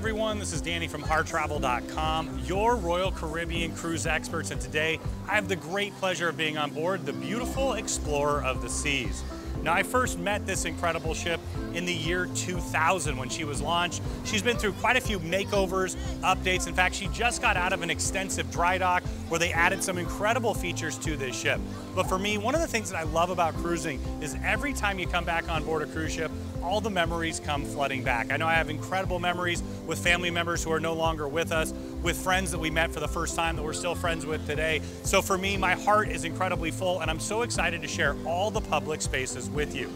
everyone, this is Danny from HarTravel.com, your Royal Caribbean cruise experts, and today I have the great pleasure of being on board the beautiful Explorer of the Seas. Now, I first met this incredible ship in the year 2000 when she was launched. She's been through quite a few makeovers, updates. In fact, she just got out of an extensive dry dock where they added some incredible features to this ship. But for me, one of the things that I love about cruising is every time you come back on board a cruise ship, all the memories come flooding back. I know I have incredible memories with family members who are no longer with us, with friends that we met for the first time that we're still friends with today. So for me, my heart is incredibly full, and I'm so excited to share all the public spaces with you.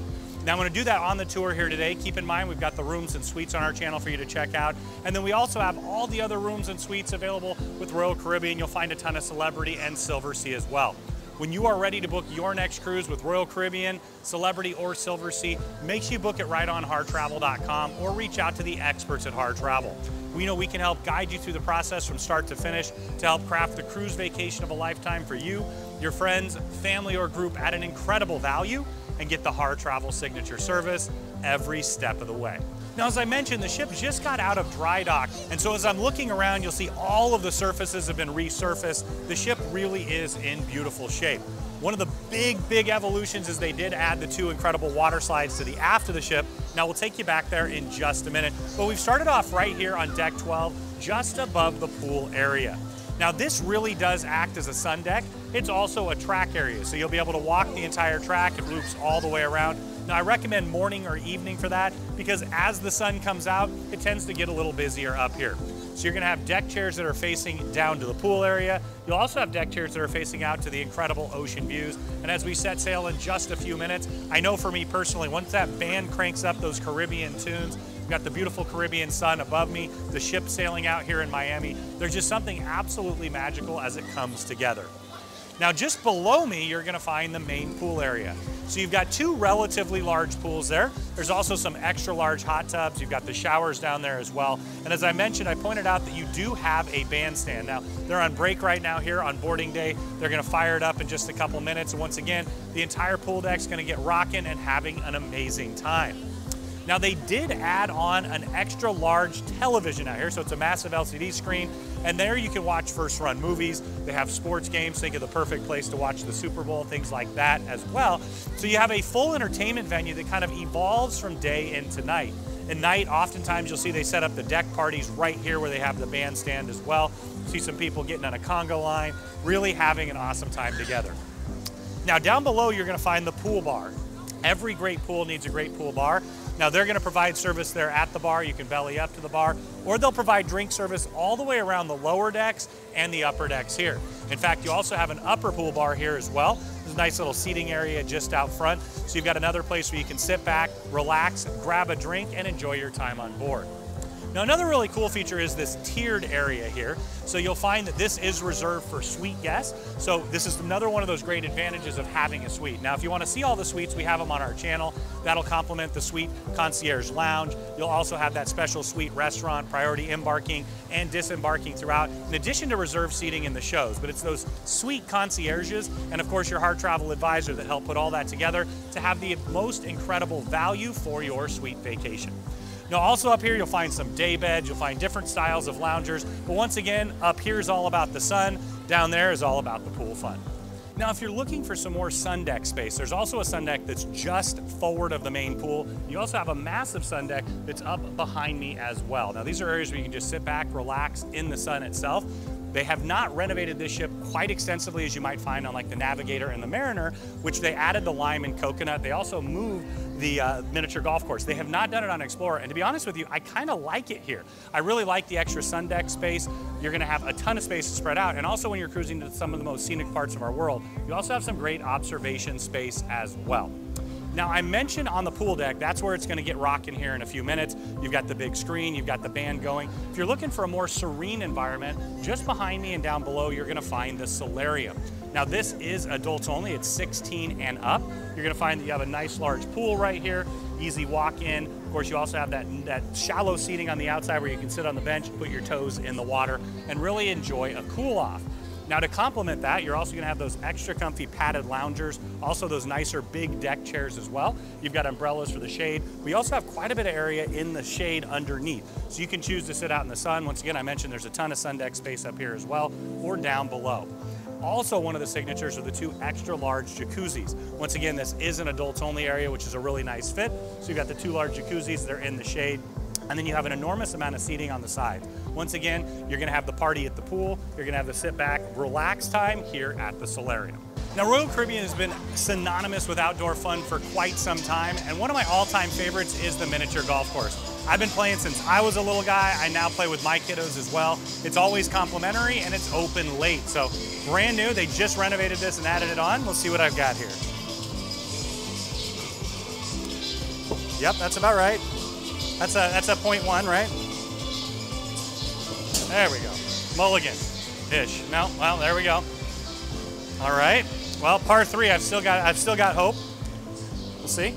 Now, I'm going to do that on the tour here today. Keep in mind, we've got the rooms and suites on our channel for you to check out. And then we also have all the other rooms and suites available with Royal Caribbean. You'll find a ton of Celebrity and Silver Sea as well. When you are ready to book your next cruise with Royal Caribbean, Celebrity, or Silver Sea, make sure you book it right on HarTravel.com or reach out to the experts at Harr Travel. We know we can help guide you through the process from start to finish to help craft the cruise vacation of a lifetime for you, your friends, family, or group at an incredible value, and get the Harr Travel signature service every step of the way. Now, as I mentioned, the ship just got out of dry dock, and so as I'm looking around, you'll see all of the surfaces have been resurfaced. The ship really is in beautiful shape. One of the big evolutions is they did add the two incredible water slides to the aft of the ship. Now, we'll take you back there in just a minute, but we've started off right here on deck 12, just above the pool area. Now, this really does act as a sun deck. It's also a track area, so you'll be able to walk the entire track. It loops all the way around. Now, I recommend morning or evening for that because as the sun comes out, it tends to get a little busier up here. So you're gonna have deck chairs that are facing down to the pool area. You'll also have deck chairs that are facing out to the incredible ocean views. And as we set sail in just a few minutes, I know for me personally, once that band cranks up those Caribbean tunes, we've got the beautiful Caribbean sun above me, the ship sailing out here in Miami. There's just something absolutely magical as it comes together. Now, just below me, you're gonna find the main pool area. So you've got two relatively large pools there. There's also some extra large hot tubs. You've got the showers down there as well. And as I mentioned, I pointed out that you do have a bandstand. Now, they're on break right now here on boarding day. They're gonna fire it up in just a couple minutes. And once again, the entire pool deck's gonna get rocking and having an amazing time. Now, they did add on an extra large television out here, so it's a massive LCD screen, and there you can watch first-run movies. They have sports games. Think of the perfect place to watch the Super Bowl, things like that as well. So you have a full entertainment venue that kind of evolves from day into night. At night, oftentimes you'll see they set up the deck parties right here where they have the bandstand as well. See some people getting on a conga line, really having an awesome time together. Now, down below, you're gonna find the pool bar. Every great pool needs a great pool bar. Now, they're gonna provide service there at the bar. You can belly up to the bar, or they'll provide drink service all the way around the lower decks and the upper decks here. In fact, you also have an upper pool bar here as well. There's a nice little seating area just out front. So you've got another place where you can sit back, relax, grab a drink, and enjoy your time on board. Now, another really cool feature is this tiered area here. So you'll find that this is reserved for suite guests. So this is another one of those great advantages of having a suite. Now, if you want to see all the suites, we have them on our channel. That'll complement the suite concierge lounge. You'll also have that special suite restaurant, priority embarking and disembarking throughout, in addition to reserved seating in the shows. But it's those suite concierges and, of course, your Harr Travel advisor that help put all that together to have the most incredible value for your suite vacation. Now, also up here, you'll find some day beds. You'll find different styles of loungers. But once again, up here is all about the sun. Down there is all about the pool fun. Now, if you're looking for some more sun deck space, there's also a sun deck that's just forward of the main pool. You also have a massive sun deck that's up behind me as well. Now, these are areas where you can just sit back, relax in the sun itself. They have not renovated this ship quite extensively as you might find on like the Navigator and the Mariner, which they added the lime and coconut. They also moved the miniature golf course. They have not done it on Explorer, and to be honest with you, I kind of like it here. I really like the extra sun deck space. You're gonna have a ton of space to spread out, and also when you're cruising to some of the most scenic parts of our world, you also have some great observation space as well. Now, I mentioned on the pool deck, that's where it's gonna get rocking here in a few minutes. You've got the big screen, you've got the band going. If you're looking for a more serene environment, just behind me and down below, you're gonna find the solarium. Now, this is adults only, it's 16 and up. You're gonna find that you have a nice large pool right here, easy walk in. Of course, you also have that shallow seating on the outside where you can sit on the bench, put your toes in the water, and really enjoy a cool off. Now to complement that, you're also gonna have those extra comfy padded loungers, also those nicer big deck chairs as well. You've got umbrellas for the shade. We also have quite a bit of area in the shade underneath. So you can choose to sit out in the sun. Once again, I mentioned there's a ton of sun deck space up here as well, or down below. Also, one of the signatures are the two extra large jacuzzis. Once again, this is an adults only area, which is a really nice fit. So you've got the two large jacuzzis, they're in the shade. And then you have an enormous amount of seating on the side. Once again, you're gonna have the party at the pool, you're gonna have the sit back, relax time here at the solarium. Now, Royal Caribbean has been synonymous with outdoor fun for quite some time. And one of my all-time favorites is the miniature golf course. I've been playing since I was a little guy. I now play with my kiddos as well. It's always complimentary and it's open late. So brand new, they just renovated this and added it on. We'll see what I've got here. Yep, that's about right. That's a 0.1, right? There we go. Mulligan-ish. No, well, there we go. All right. Well, par three, I've still got hope. We'll see.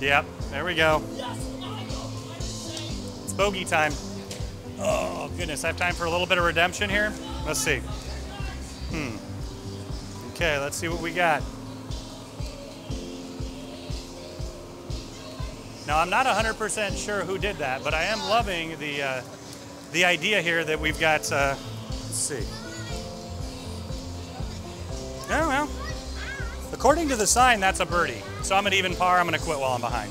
Yep, there we go. It's bogey time. Oh, goodness, I have time for a little bit of redemption here. Let's see. Okay, let's see what we got. Now, I'm not 100% sure who did that, but I am loving the idea here that we've got, let's see. Oh, well. According to the sign, that's a birdie. So I'm at even par, I'm gonna quit while I'm behind.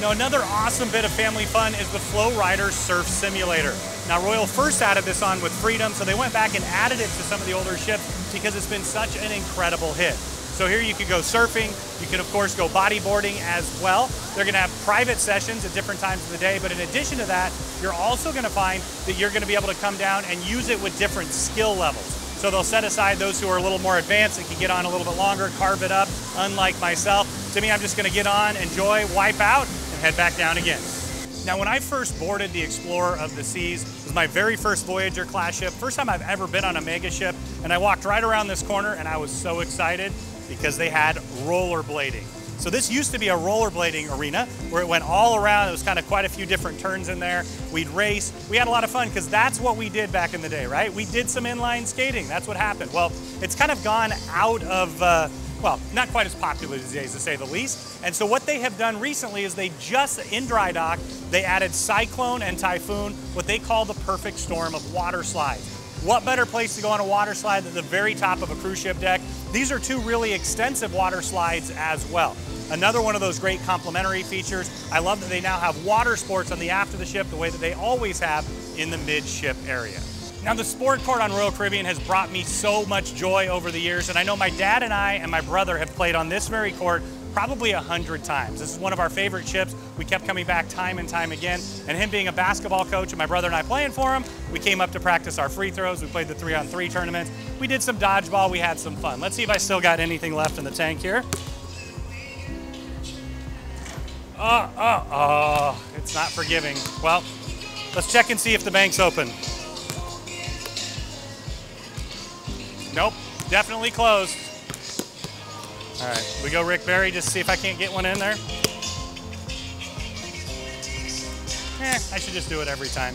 Now, another awesome bit of family fun is the FlowRider Surf Simulator. Now, Royal first added this on with Freedom, so they went back and added it to some of the older ships because it's been such an incredible hit. So here you could go surfing, you could of course go bodyboarding as well. They're gonna have private sessions at different times of the day, but in addition to that, you're also gonna find that you're gonna be able to come down and use it with different skill levels. So they'll set aside those who are a little more advanced and can get on a little bit longer, carve it up, unlike myself. To me, I'm just gonna get on, enjoy, wipe out, and head back down again. Now, when I first boarded the Explorer of the Seas, it was my very first Voyager class ship, first time I've ever been on a mega ship, and I walked right around this corner and I was so excited because they had rollerblading. So this used to be a rollerblading arena where it went all around. It was kind of quite a few different turns in there. We'd race. We had a lot of fun because that's what we did back in the day, right? We did some inline skating. That's what happened. Well, it's kind of gone out of, well, not quite as popular these days, to say the least. And so what they have done recently is they just, in dry dock, they added Cyclone and Typhoon, what they call the perfect storm of water slides. What better place to go on a water slide than the very top of a cruise ship deck? These are two really extensive water slides as well. Another one of those great complimentary features. I love that they now have water sports on the aft of the ship the way that they always have in the midship area. Now, the sport court on Royal Caribbean has brought me so much joy over the years, and I know my dad and I and my brother have played on this very court probably 100 times. This is one of our favorite ships. We kept coming back time and time again. And him being a basketball coach and my brother and I playing for him, we came up to practice our free throws. We played the 3-on-3 tournaments. We did some dodgeball. We had some fun. Let's see if I still got anything left in the tank here. Oh, it's not forgiving. Well, let's check and see if the bank's open. Nope, definitely closed. All right, we go Rick Barry, just see if I can't get one in there. I should just do it every time.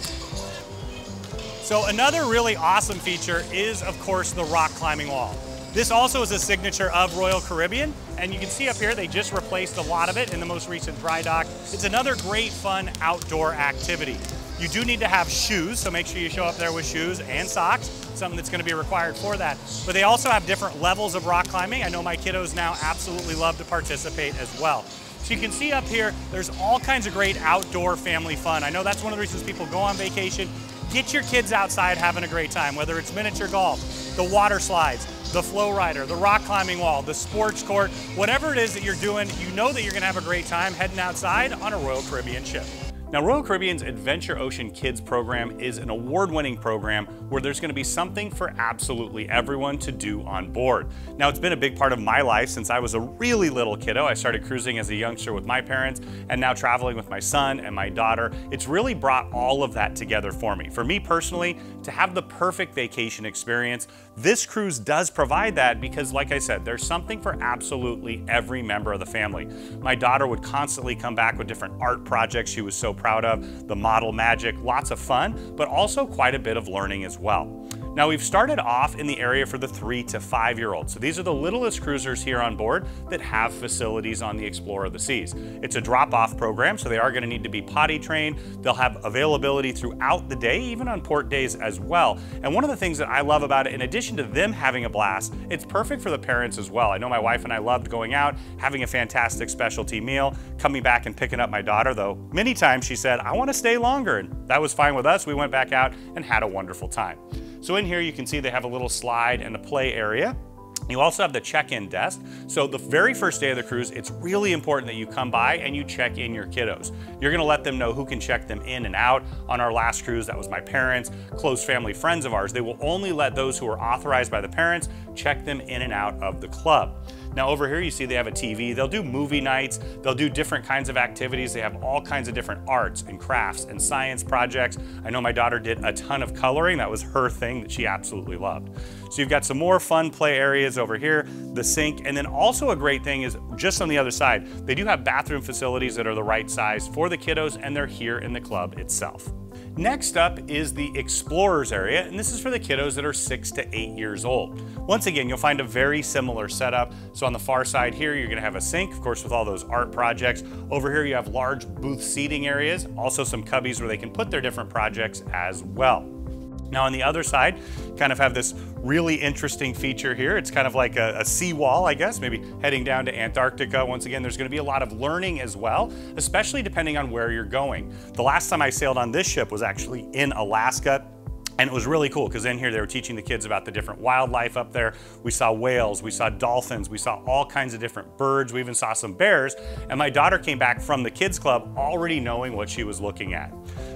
So another really awesome feature is, of course, the rock climbing wall. This also is a signature of Royal Caribbean, and you can see up here they just replaced a lot of it in the most recent dry dock. It's another great fun outdoor activity. You do need to have shoes, so make sure you show up there with shoes and socks, something that's gonna be required for that. But they also have different levels of rock climbing. I know my kiddos now absolutely love to participate as well. So you can see up here, there's all kinds of great outdoor family fun. I know that's one of the reasons people go on vacation. Get your kids outside having a great time, whether it's miniature golf, the water slides, the FlowRider, the rock climbing wall, the sports court, whatever it is that you're doing, you know that you're gonna have a great time heading outside on a Royal Caribbean ship. Now, Royal Caribbean's Adventure Ocean Kids program is an award-winning program where there's gonna be something for absolutely everyone to do on board. Now, it's been a big part of my life since I was a really little kiddo. I started cruising as a youngster with my parents and now traveling with my son and my daughter. It's really brought all of that together for me. For me personally, to have the perfect vacation experience, This cruise does provide that because, like I said, there's something for absolutely every member of the family. My daughter would constantly come back with different art projects she was so proud of, the model magic, lots of fun, but also quite a bit of learning as well. Now, we've started off in the area for the 3- to 5-year-olds. So these are the littlest cruisers here on board that have facilities on the Explorer of the Seas. It's a drop-off program, so they are gonna need to be potty trained. They'll have availability throughout the day, even on port days as well. And one of the things that I love about it, in addition to them having a blast, it's perfect for the parents as well. I know my wife and I loved going out, having a fantastic specialty meal, coming back and picking up my daughter, though many times she said, I wanna stay longer. And that was fine with us. We went back out and had a wonderful time. So in here you can see they have a little slide and a play area. You also have the check-in desk. So the very first day of the cruise, it's really important that you come by and you check in your kiddos. You're gonna let them know who can check them in and out. On our last cruise, that was my parents, close family friends of ours. They will only let those who are authorized by the parents check them in and out of the club. Now over here, you see they have a TV. They'll do movie nights. They'll do different kinds of activities. They have all kinds of different arts and crafts and science projects. I know my daughter did a ton of coloring. That was her thing that she absolutely loved. So you've got some more fun play areas over here, the sink, and then also a great thing is just on the other side, they do have bathroom facilities that are the right size for the kiddos, and they're here in the club itself. Next up is the Explorers area, and this is for the kiddos that are 6 to 8 years old. Once again, you'll find a very similar setup. So on the far side here, you're gonna have a sink, of course, with all those art projects. Over here, you have large booth seating areas, also some cubbies where they can put their different projects as well. Now on the other side, kind of have this really interesting feature here. It's kind of like a seawall, I guess, maybe heading down to Antarctica. Once again, there's gonna be a lot of learning as well, especially depending on where you're going. The last time I sailed on this ship was actually in Alaska. And it was really cool because in here they were teaching the kids about the different wildlife up there. We saw whales, we saw dolphins, we saw all kinds of different birds. We even saw some bears. And my daughter came back from the kids club already knowing what she was looking at.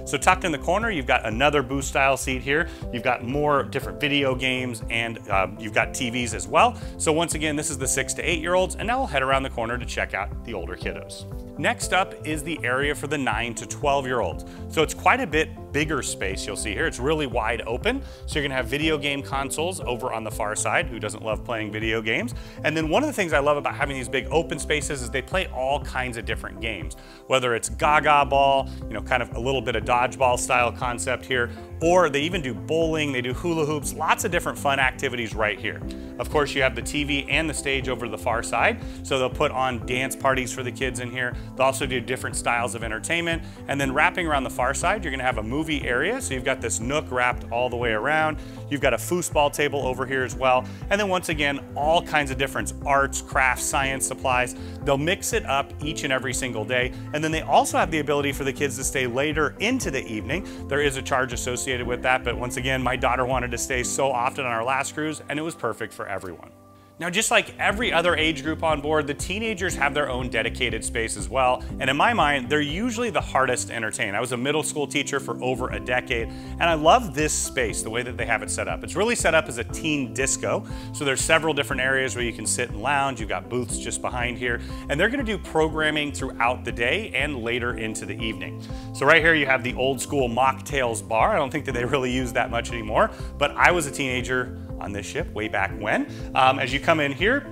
So tucked in the corner, you've got another booth style seat here. You've got more different video games and you've got TVs as well. So once again, this is the 6- to 8-year-olds. And now we'll head around the corner to check out the older kiddos. Next up is the area for the 9- to 12-year-olds. So it's quite a bit bigger space you'll see here. It's really wide open. So you're gonna have video game consoles over on the far side. Who doesn't love playing video games? And then one of the things I love about having these big open spaces is they play all kinds of different games, whether it's Gaga ball, you know, kind of a little bit of dodgeball style concept here, or they even do bowling, they do hula hoops, lots of different fun activities right here. Of course, you have the TV and the stage over to the far side. So they'll put on dance parties for the kids in here. They'll also do different styles of entertainment. And then wrapping around the far side, you're gonna have a movie area. So you've got this nook wrapped all the way around. You've got a foosball table over here as well. And then once again, all kinds of different arts, crafts, science supplies. They'll mix it up each and every single day. And then they also have the ability for the kids to stay later into the evening. There is a charge associated with that. But once again, my daughter wanted to stay so often on our last cruise and it was perfect for everyone. Now, just like every other age group on board, the teenagers have their own dedicated space as well. And in my mind, they're usually the hardest to entertain. I was a middle school teacher for over a decade, and I love this space, the way that they have it set up. It's really set up as a teen disco. So there's several different areas where you can sit and lounge. You've got booths just behind here, and they're gonna do programming throughout the day and later into the evening. So right here, you have the old school mocktails bar. I don't think that they really use that much anymore, but I was a teenager on this ship way back when. As you come in here,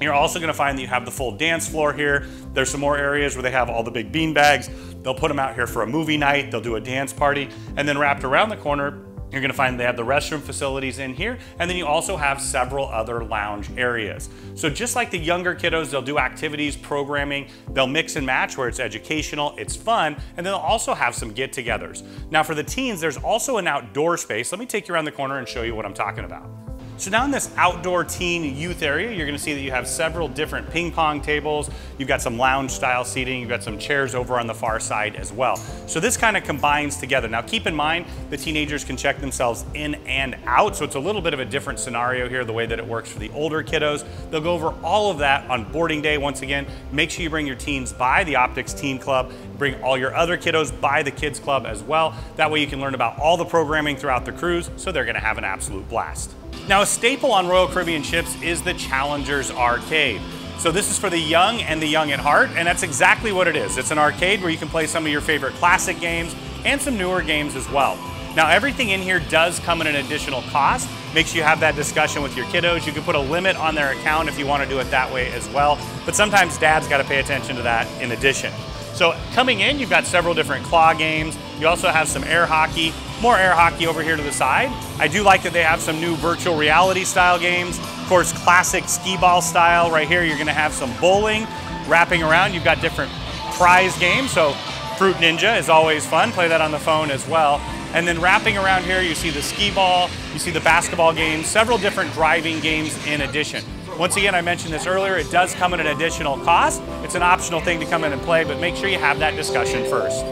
you're also gonna find that you have the full dance floor here. There's some more areas where they have all the big bean bags. They'll put them out here for a movie night. They'll do a dance party. And then wrapped around the corner, you're gonna find they have the restroom facilities in here, and then you also have several other lounge areas. So just like the younger kiddos, they'll do activities, programming, they'll mix and match where it's educational, it's fun, and they'll also have some get-togethers. Now for the teens, there's also an outdoor space. Let me take you around the corner and show you what I'm talking about. So now in this outdoor teen youth area, you're gonna see that you have several different ping pong tables. You've got some lounge style seating. You've got some chairs over on the far side as well. So this kind of combines together. Now keep in mind, the teenagers can check themselves in and out. So it's a little bit of a different scenario here, the way that it works for the older kiddos. They'll go over all of that on boarding day. Once again, make sure you bring your teens by the Optics Teen Club. Bring all your other kiddos by the Kids Club as well. That way you can learn about all the programming throughout the cruise. So they're gonna have an absolute blast. Now, a staple on Royal Caribbean ships is the Challengers Arcade. So this is for the young and the young at heart, and that's exactly what it is. It's an arcade where you can play some of your favorite classic games and some newer games as well. Now, everything in here does come at an additional cost. Make sure you have that discussion with your kiddos. You can put a limit on their account if you want to do it that way as well. But sometimes dad's got to pay attention to that in addition. So coming in, you've got several different claw games. You also have some air hockey, more air hockey over here to the side. I do like that they have some new virtual reality style games. Of course, classic skee ball style right here. You're going to have some bowling, wrapping around. You've got different prize games. So Fruit Ninja is always fun. Play that on the phone as well. And then wrapping around here, you see the skee ball, you see the basketball games, several different driving games in addition. Once again, I mentioned this earlier, it does come at an additional cost. It's an optional thing to come in and play, but make sure you have that discussion first.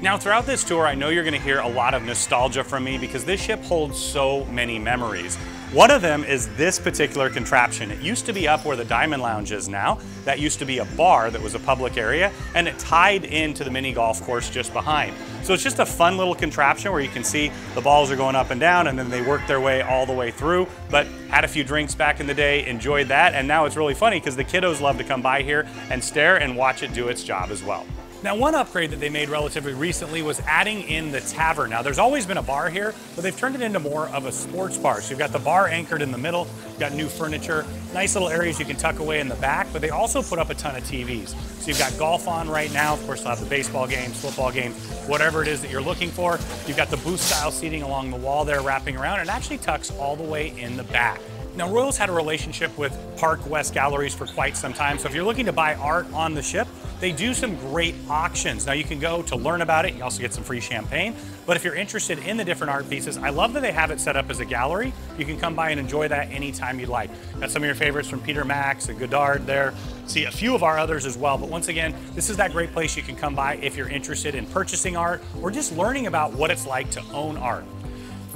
Now, throughout this tour, I know you're going to hear a lot of nostalgia from me because this ship holds so many memories. One of them is this particular contraption. It used to be up where the Diamond Lounge is now. That used to be a bar that was a public area, and it tied into the mini golf course just behind. So it's just a fun little contraption where you can see the balls are going up and down, and then they work their way all the way through. But had a few drinks back in the day, enjoyed that, and now it's really funny because the kiddos love to come by here and stare and watch it do its job as well. Now, one upgrade that they made relatively recently was adding in the tavern. Now, there's always been a bar here, but they've turned it into more of a sports bar. So you've got the bar anchored in the middle, you've got new furniture, nice little areas you can tuck away in the back, but they also put up a ton of TVs. So you've got golf on right now. Of course, they'll have the baseball games, football games, whatever it is that you're looking for. You've got the booth-style seating along the wall there wrapping around, and it actually tucks all the way in the back. Now, Royal's had a relationship with Park West Galleries for quite some time, so if you're looking to buy art on the ship, they do some great auctions. Now, you can go to learn about it. You also get some free champagne. But if you're interested in the different art pieces, I love that they have it set up as a gallery. You can come by and enjoy that anytime you'd like. Got some of your favorites from Peter Max and Godard there. See a few of our others as well. But once again, this is that great place you can come by if you're interested in purchasing art or just learning about what it's like to own art.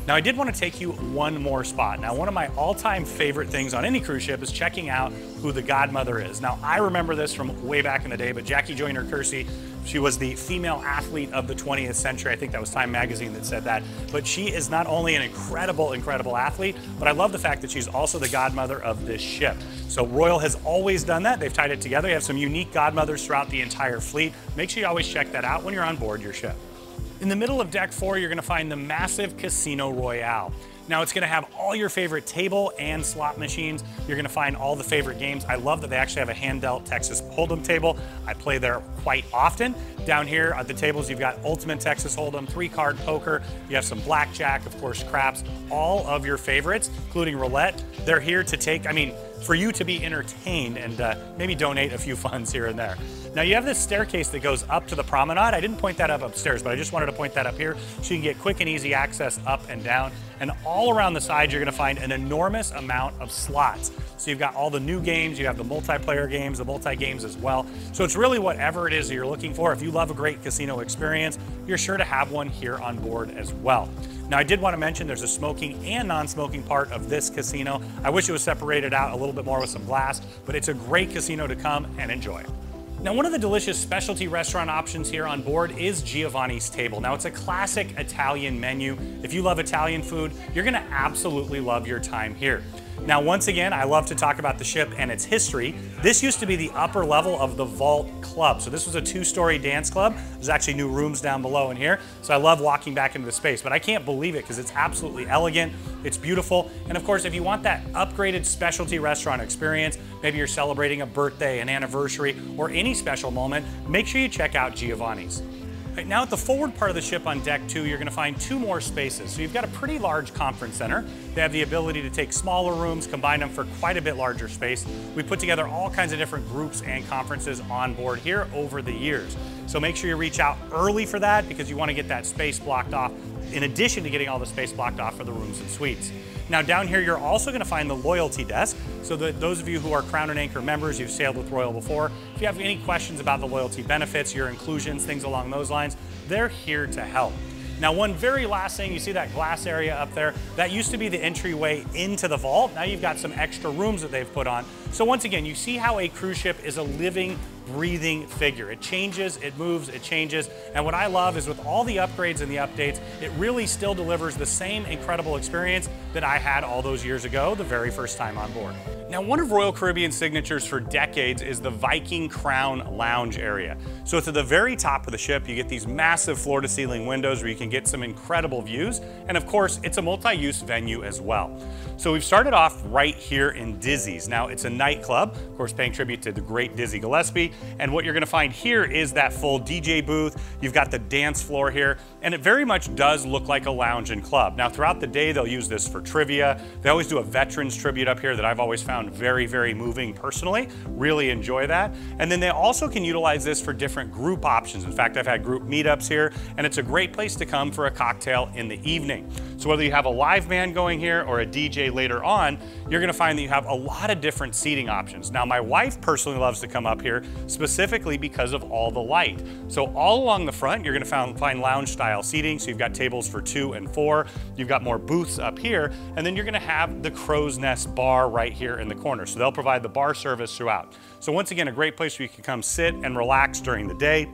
Now, I did want to take you one more spot. Now, one of my all-time favorite things on any cruise ship is checking out who the godmother is. Now, I remember this from way back in the day, but Jackie Joyner Kersey, she was the female athlete of the 20th century. I think that was Time Magazine that said that. But she is not only an incredible, incredible athlete, but I love the fact that she's also the godmother of this ship. So Royal has always done that. They've tied it together. You have some unique godmothers throughout the entire fleet. Make sure you always check that out when you're on board your ship. In the middle of deck 4, you're going to find the massive Casino Royale. Now, it's going to have all your favorite table and slot machines. You're going to find all the favorite games. I love that they actually have a hand-dealt Texas Hold'em table. I play there quite often. Down here at the tables, you've got Ultimate Texas Hold'em, 3-card poker. You have some blackjack, of course, craps, all of your favorites, including roulette. They're here to take, for you to be entertained and maybe donate a few funds here and there. Now, you have this staircase that goes up to the promenade. I didn't point that up upstairs, but I just wanted to point that up here so you can get quick and easy access up and down. And all around the side, you're going to find an enormous amount of slots. So you've got all the new games, you have the multiplayer games, the multi-games as well. So it's really whatever it is that you're looking for. If you love a great casino experience, you're sure to have one here on board as well. Now, I did want to mention there's a smoking and non-smoking part of this casino. I wish it was separated out a little bit more with some glass, but it's a great casino to come and enjoy. Now, one of the delicious specialty restaurant options here on board is Giovanni's Table. Now, it's a classic Italian menu. If you love Italian food, you're going to absolutely love your time here. Now, once again, I love to talk about the ship and its history. This used to be the upper level of the Vault Club. So this was a 2-story dance club. There's actually new rooms down below in here. So I love walking back into the space, but I can't believe it because it's absolutely elegant. It's beautiful. And of course, if you want that upgraded specialty restaurant experience, maybe you're celebrating a birthday, an anniversary, or any special moment, make sure you check out Giovanni's. Right, now at the forward part of the ship on deck 2, you're going to find 2 more spaces. So you've got a pretty large conference center. They have the ability to take smaller rooms, combine them for quite a bit larger space. We put together all kinds of different groups and conferences on board here over the years. So make sure you reach out early for that because you want to get that space blocked off in addition to getting all the space blocked off for the rooms and suites. Now down here, you're also going to find the loyalty desk. So that those of you who are Crown and Anchor members, you've sailed with Royal before. If you have any questions about the loyalty benefits, your inclusions, things along those lines, they're here to help. Now, one very last thing, you see that glass area up there? That used to be the entryway into the vault. Now you've got some extra rooms that they've put on. So once again, you see how a cruise ship is a living, breathing figure. It changes, it moves, it changes. And what I love is with all the upgrades and the updates, it really still delivers the same incredible experience that I had all those years ago, the very first time on board. Now, one of Royal Caribbean's signatures for decades is the Viking Crown Lounge area. So it's at the very top of the ship. You get these massive floor-to-ceiling windows where you can get some incredible views. And of course, it's a multi-use venue as well. So we've started off right here in Dizzy's. Now, it's a nightclub, of course, paying tribute to the great Dizzy Gillespie. And what you're gonna find here is that full DJ booth. You've got the dance floor here, and it very much does look like a lounge and club. Now, throughout the day, they'll use this for trivia. They always do a veterans tribute up here that I've always found very, very moving personally. Really enjoy that. And then they also can utilize this for different group options. In fact, I've had group meetups here, and it's a great place to come for a cocktail in the evening. So whether you have a live band going here or a DJ later on, you're gonna find that you have a lot of different seating options. Now, my wife personally loves to come up here specifically because of all the light. So all along the front, you're gonna find lounge style seating. So you've got tables for 2 and 4. You've got more booths up here, and then you're gonna have the Crow's Nest bar right here in the corner. So they'll provide the bar service throughout. So once again, a great place where you can come sit and relax during the day,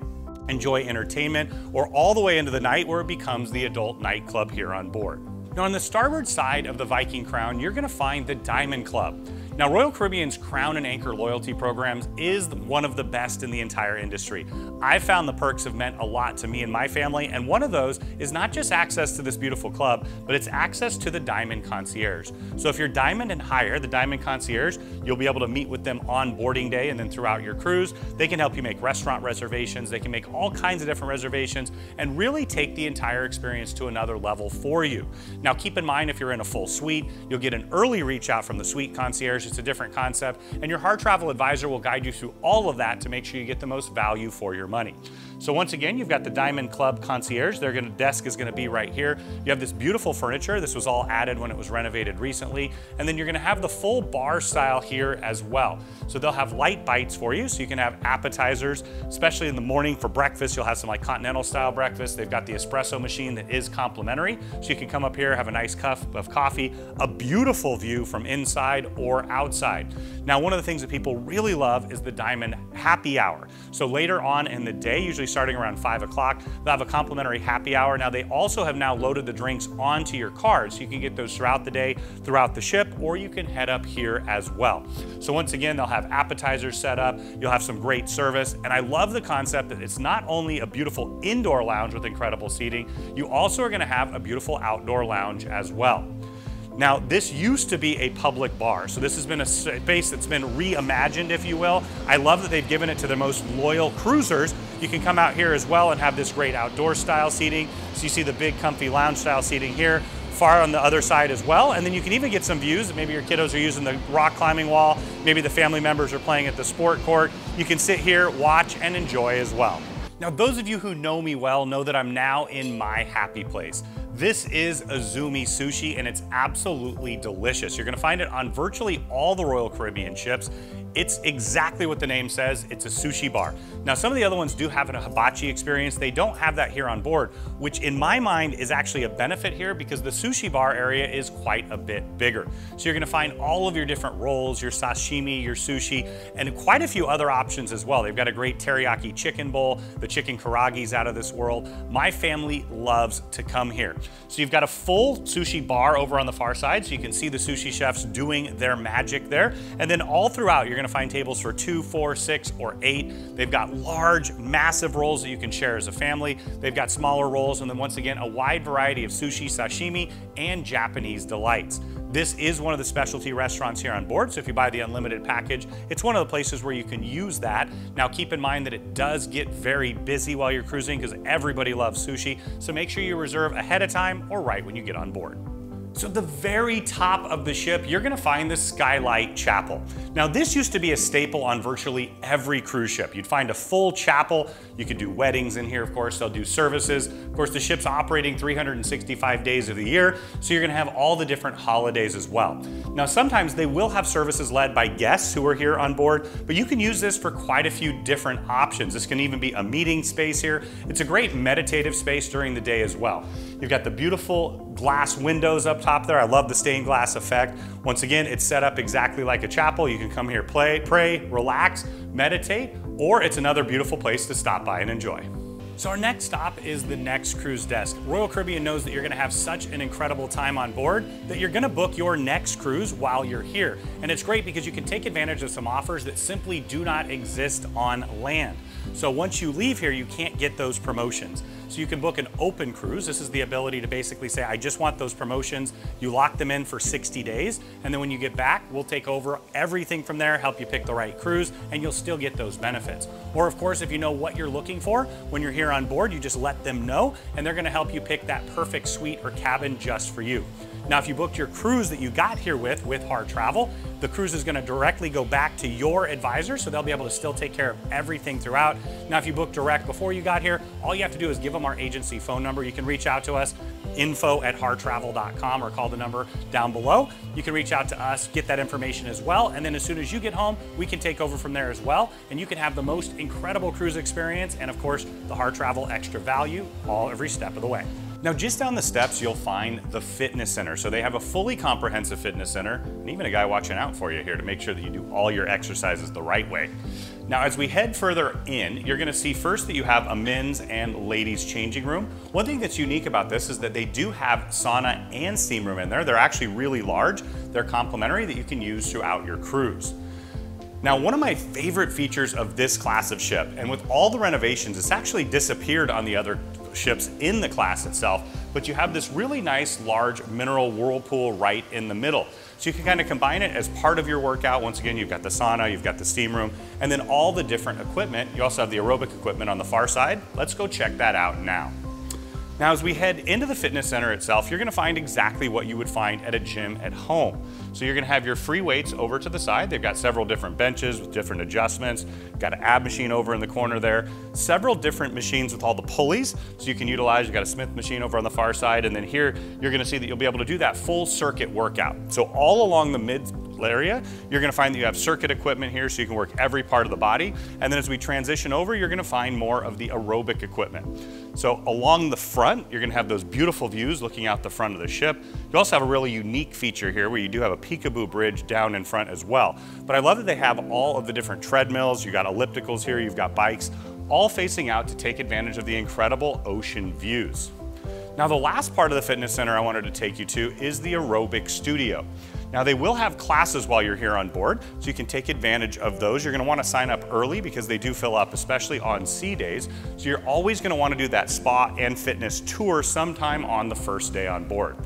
enjoy entertainment, or all the way into the night where it becomes the adult nightclub here on board. Now, on the starboard side of the Viking Crown, you're gonna find the Diamond Club. Now, Royal Caribbean's Crown and Anchor loyalty programs is one of the best in the entire industry. I've found the perks have meant a lot to me and my family, and one of those is not just access to this beautiful club, but it's access to the Diamond Concierge. So if you're Diamond and higher, the Diamond Concierge, you'll be able to meet with them on boarding day and then throughout your cruise. They can help you make restaurant reservations, they can make all kinds of different reservations, and really take the entire experience to another level for you. Now, keep in mind, if you're in a full suite, you'll get an early reach out from the suite concierge. It's a different concept, and your Harr Travel advisor will guide you through all of that to make sure you get the most value for your money. So once again, you've got the Diamond Club concierge. Their desk is gonna be right here. You have this beautiful furniture. This was all added when it was renovated recently. And then you're gonna have the full bar style here as well. So they'll have light bites for you. So you can have appetizers, especially in the morning for breakfast. You'll have some like continental style breakfast. They've got the espresso machine that is complimentary. So you can come up here, have a nice cup of coffee, a beautiful view from inside or outside. Now, one of the things that people really love is the Diamond Happy Hour. So later on in the day, usually starting around 5 o'clock, they'll have a complimentary happy hour. Now, they also have now loaded the drinks onto your card, so you can get those throughout the day, throughout the ship, or you can head up here as well. So once again, they'll have appetizers set up, you'll have some great service, and I love the concept that it's not only a beautiful indoor lounge with incredible seating, you also are gonna have a beautiful outdoor lounge as well. Now, this used to be a public bar, so this has been a space that's been reimagined, if you will. I love that they've given it to their most loyal cruisers. You can come out here as well and have this great outdoor style seating. So you see the big comfy lounge style seating here, far on the other side as well. And then you can even get some views that maybe your kiddos are using the rock climbing wall, maybe the family members are playing at the sport court. You can sit here, watch, and enjoy as well. Now, those of you who know me well know that I'm now in my happy place. This is Izumi Sushi, and it's absolutely delicious. You're gonna find it on virtually all the Royal Caribbean ships. It's exactly what the name says, it's a sushi bar. Now, some of the other ones do have a hibachi experience. They don't have that here on board, which in my mind is actually a benefit here because the sushi bar area is quite a bit bigger. So you're gonna find all of your different rolls, your sashimi, your sushi, and quite a few other options as well. They've got a great teriyaki chicken bowl, the chicken karagi's out of this world. My family loves to come here. So you've got a full sushi bar over on the far side, so you can see the sushi chefs doing their magic there. And then all throughout, you're gonna find tables for 2, 4, 6, or 8. They've got large, massive rolls that you can share as a family. They've got smaller rolls, and then once again, a wide variety of sushi, sashimi, and Japanese delights. This is one of the specialty restaurants here on board, so if you buy the unlimited package, it's one of the places where you can use that. Now, keep in mind that it does get very busy while you're cruising because everybody loves sushi, so make sure you reserve ahead of time or right when you get on board. So at the very top of the ship, you're gonna find the Skylight Chapel. Now, this used to be a staple on virtually every cruise ship. You'd find a full chapel. You could do weddings in here, of course. They'll do services. Of course, the ship's operating 365 days of the year, so you're gonna have all the different holidays as well. Now, sometimes they will have services led by guests who are here on board, but you can use this for quite a few different options. This can even be a meeting space here. It's a great meditative space during the day as well. You've got the beautiful glass windows up top there. I love the stained glass effect. Once again, it's set up exactly like a chapel. You can come here, play, pray, relax, meditate, or it's another beautiful place to stop by and enjoy. So our next stop is the next cruise desk. Royal Caribbean knows that you're gonna have such an incredible time on board that you're gonna book your next cruise while you're here. And it's great because you can take advantage of some offers that simply do not exist on land. So once you leave here, you can't get those promotions. So you can book an open cruise. This is the ability to basically say, I just want those promotions. You lock them in for 60 days. And then when you get back, we'll take over everything from there, help you pick the right cruise, and you'll still get those benefits. Or of course, if you know what you're looking for, when you're here on board, you just let them know, and they're gonna help you pick that perfect suite or cabin just for you. Now, if you booked your cruise that you got here with Harr Travel, the cruise is gonna directly go back to your advisor, so they'll be able to still take care of everything throughout. Now, if you booked direct before you got here, all you have to do is give them our agency phone number. You can reach out to us, info@harrtravel.com, or call the number down below. You can reach out to us, get that information as well, and then as soon as you get home, we can take over from there as well, and you can have the most incredible cruise experience, and of course, the Harr Travel extra value every step of the way. Now, just down the steps, you'll find the fitness center. So they have a fully comprehensive fitness center, and even a guy watching out for you here to make sure that you do all your exercises the right way. Now, as we head further in, you're gonna see first that you have a men's and ladies' changing room. One thing that's unique about this is that they do have sauna and steam room in there. They're actually really large. They're complimentary that you can use throughout your cruise. Now, one of my favorite features of this class of ship, and with all the renovations, it's actually disappeared on the other ships in the class itself, but you have this really nice large mineral whirlpool right in the middle. So you can kind of combine it as part of your workout. Once again, you've got the sauna, you've got the steam room, and then all the different equipment. You also have the aerobic equipment on the far side. Let's go check that out now. Now, as we head into the fitness center itself, you're gonna find exactly what you would find at a gym at home. So you're gonna have your free weights over to the side. They've got several different benches with different adjustments. Got an ab machine over in the corner there. Several different machines with all the pulleys, so you can utilize. You've got a Smith machine over on the far side, and then here, you're gonna see that you'll be able to do that full circuit workout. So all along the mid area, you're gonna find that you have circuit equipment here, so you can work every part of the body. And then as we transition over, you're gonna find more of the aerobic equipment. So along the front, you're gonna have those beautiful views looking out the front of the ship. You also have a really unique feature here where you do have a peekaboo bridge down in front as well. But I love that they have all of the different treadmills. You got ellipticals here, you've got bikes, all facing out to take advantage of the incredible ocean views. Now, the last part of the fitness center I wanted to take you to is the aerobic studio. Now, they will have classes while you're here on board, so you can take advantage of those. You're gonna wanna sign up early because they do fill up, especially on sea days. So you're always gonna wanna do that spa and fitness tour sometime on the first day on board.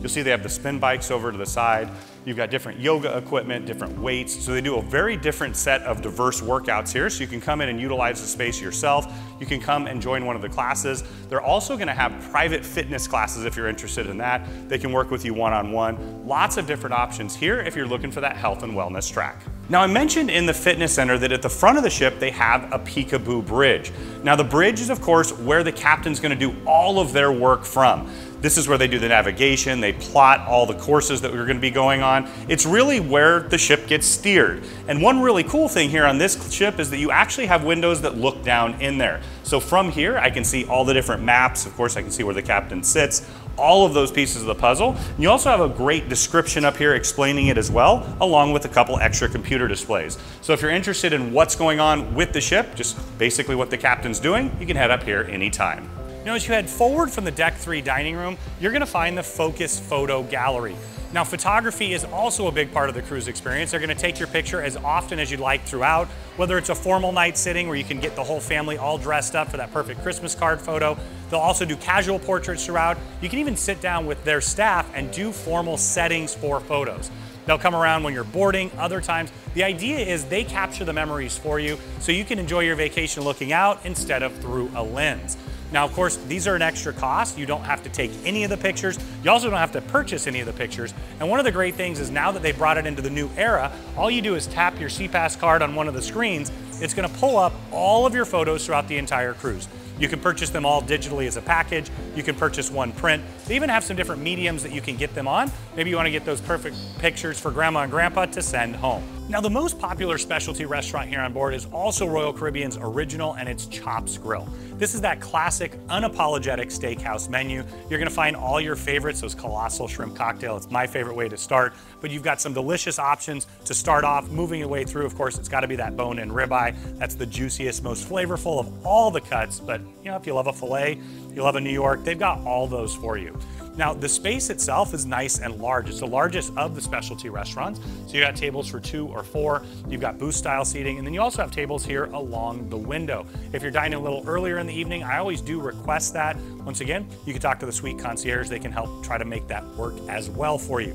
You'll see they have the spin bikes over to the side. You've got different yoga equipment, different weights. So they do a very different set of diverse workouts here. So you can come in and utilize the space yourself. You can come and join one of the classes. They're also gonna have private fitness classes if you're interested in that. They can work with you one-on-one. Lots of different options here if you're looking for that health and wellness track. Now, I mentioned in the fitness center that at the front of the ship, they have a peekaboo bridge. Now, the bridge is, of course, where the captain's gonna do all of their work from. This is where they do the navigation, they plot all the courses that we're gonna be going on. It's really where the ship gets steered. And one really cool thing here on this ship is that you actually have windows that look down in there. So from here, I can see all the different maps. Of course, I can see where the captain sits, all of those pieces of the puzzle. And you also have a great description up here explaining it as well, along with a couple extra computer displays. So if you're interested in what's going on with the ship, just basically what the captain's doing, you can head up here anytime. Now, as you head forward from the Deck 3 dining room, you're gonna find the Focus Photo Gallery. Now, photography is also a big part of the cruise experience. They're gonna take your picture as often as you'd like throughout, whether it's a formal night sitting where you can get the whole family all dressed up for that perfect Christmas card photo. They'll also do casual portraits throughout. You can even sit down with their staff and do formal settings for photos. They'll come around when you're boarding, other times. The idea is they capture the memories for you so you can enjoy your vacation looking out instead of through a lens. Now, of course, these are an extra cost. You don't have to take any of the pictures. You also don't have to purchase any of the pictures. And one of the great things is now that they brought it into the new era, all you do is tap your SeaPass card on one of the screens. It's gonna pull up all of your photos throughout the entire cruise. You can purchase them all digitally as a package. You can purchase one print. They even have some different mediums that you can get them on. Maybe you wanna get those perfect pictures for grandma and grandpa to send home. Now, the most popular specialty restaurant here on board is also Royal Caribbean's original, and it's Chops Grill. This is that classic, unapologetic steakhouse menu. You're gonna find all your favorites, those colossal shrimp cocktail, it's my favorite way to start, but you've got some delicious options to start off, moving your way through. Of course, it's gotta be that bone-in ribeye. That's the juiciest, most flavorful of all the cuts, but you know, if you love a filet, if you love a New York, they've got all those for you. Now, the space itself is nice and large. It's the largest of the specialty restaurants. So you got tables for 2 or 4. You've got booth style seating, and then you also have tables here along the window. If you're dining a little earlier in the evening, I always do request that. Once again, you can talk to the suite concierge. They can help try to make that work as well for you.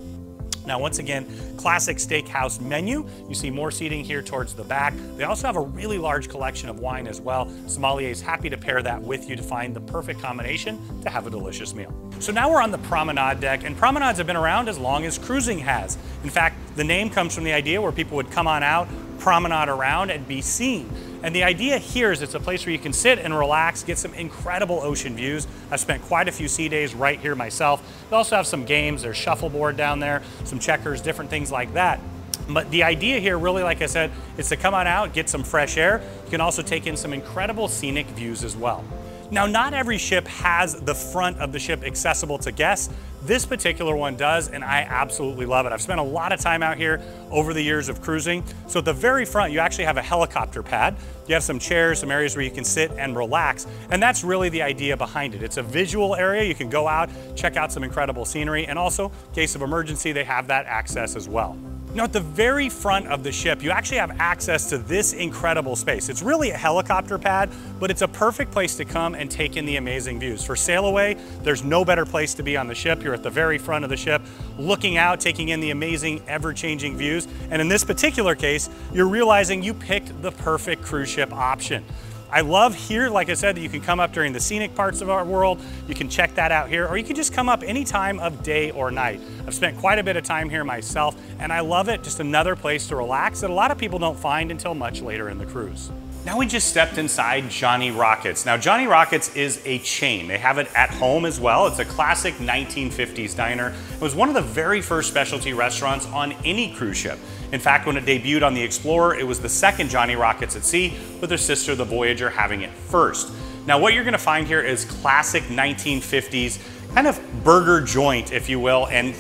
Now, once again, classic steakhouse menu. You see more seating here towards the back. They also have a really large collection of wine as well. Sommelier is happy to pair that with you to find the perfect combination to have a delicious meal. So now we're on the promenade deck, and promenades have been around as long as cruising has. In fact, the name comes from the idea where people would come on out, promenade around, and be seen. And the idea here is it's a place where you can sit and relax, get some incredible ocean views. I've spent quite a few sea days right here myself. They also have some games, there's shuffleboard down there, some checkers, different things like that. But the idea here really, like I said, is to come on out, get some fresh air. You can also take in some incredible scenic views as well. Now, not every ship has the front of the ship accessible to guests. This particular one does, and I absolutely love it. I've spent a lot of time out here over the years of cruising. So at the very front, you actually have a helicopter pad. You have some chairs, some areas where you can sit and relax. And that's really the idea behind it. It's a visual area. You can go out, check out some incredible scenery, and also, in case of emergency, they have that access as well. Now, at the very front of the ship, you actually have access to this incredible space. It's really a helicopter pad, but it's a perfect place to come and take in the amazing views. For sail away, there's no better place to be on the ship. You're at the very front of the ship, looking out, taking in the amazing, ever-changing views. And in this particular case, you're realizing you picked the perfect cruise ship option. I love here, like I said, that you can come up during the scenic parts of our world. You can check that out here, or you can just come up any time of day or night. I've spent quite a bit of time here myself, and I love it. Just another place to relax that a lot of people don't find until much later in the cruise. Now we just stepped inside Johnny Rockets. Now Johnny Rockets is a chain. They have it at home as well. It's a classic 1950s diner. It was one of the very first specialty restaurants on any cruise ship. In fact, when it debuted on the Explorer, it was the second Johnny Rockets at sea, with their sister, the Voyager, having it first. Now what you're gonna find here is classic 1950s kind of burger joint, if you will, and